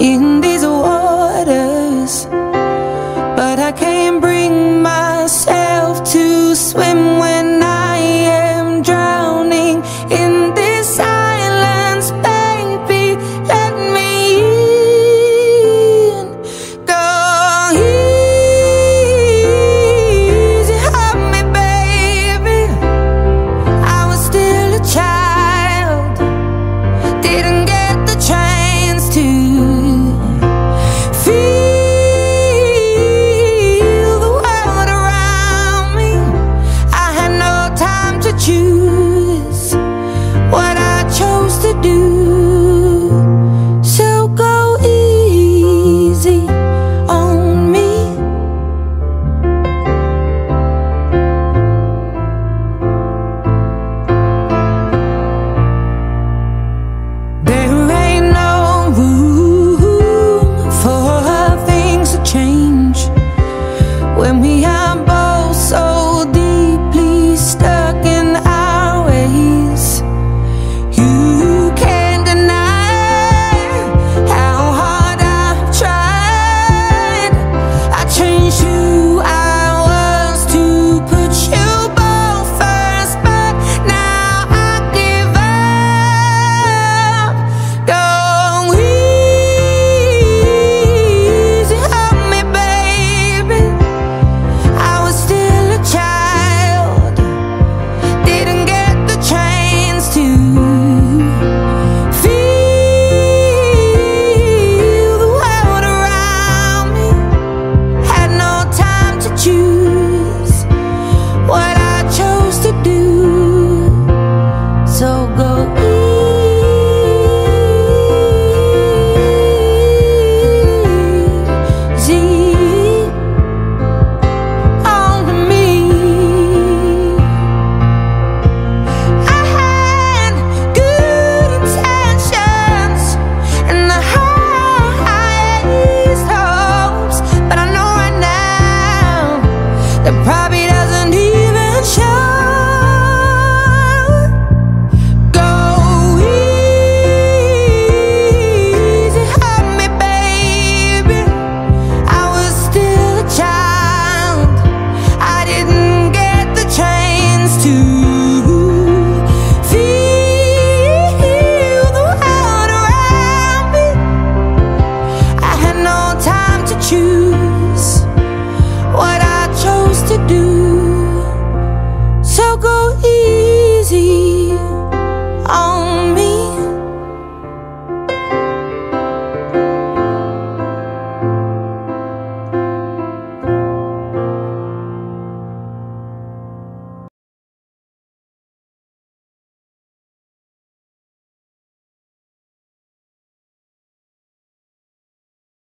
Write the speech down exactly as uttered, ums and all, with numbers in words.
in